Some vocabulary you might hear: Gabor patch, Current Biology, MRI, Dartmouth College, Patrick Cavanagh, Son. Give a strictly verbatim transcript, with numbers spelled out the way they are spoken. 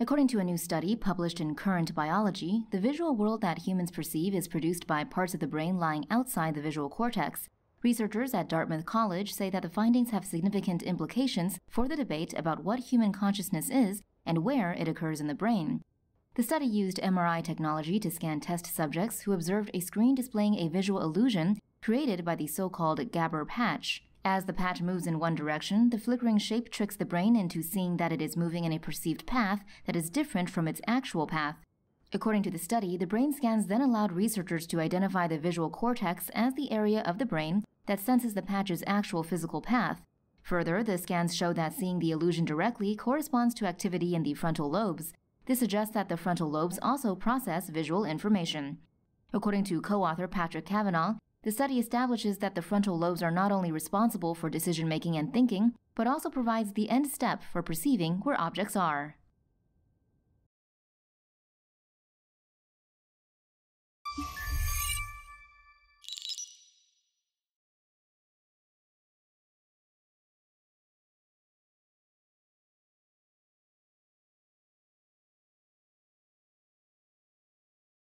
According to a new study published in Current Biology, the visual world that humans perceive is produced by parts of the brain lying outside the visual cortex. Researchers at Dartmouth College say that the findings have significant implications for the debate about what human consciousness is and where it occurs in the brain. The study used M R I technology to scan test subjects who observed a screen displaying a visual illusion created by the so-called Gabor patch. As the patch moves in one direction, the flickering shape tricks the brain into seeing that it is moving in a perceived path that is different from its actual path. According to the study, the brain scans then allowed researchers to identify the visual cortex as the area of the brain that senses the patch's actual physical path. Further, the scans show that seeing the illusion directly corresponds to activity in the frontal lobes. This suggests that the frontal lobes also process visual information. According to co-author Patrick Cavanagh, the study establishes that the frontal lobes are not only responsible for decision-making and thinking, but also provides the end step for perceiving where objects are.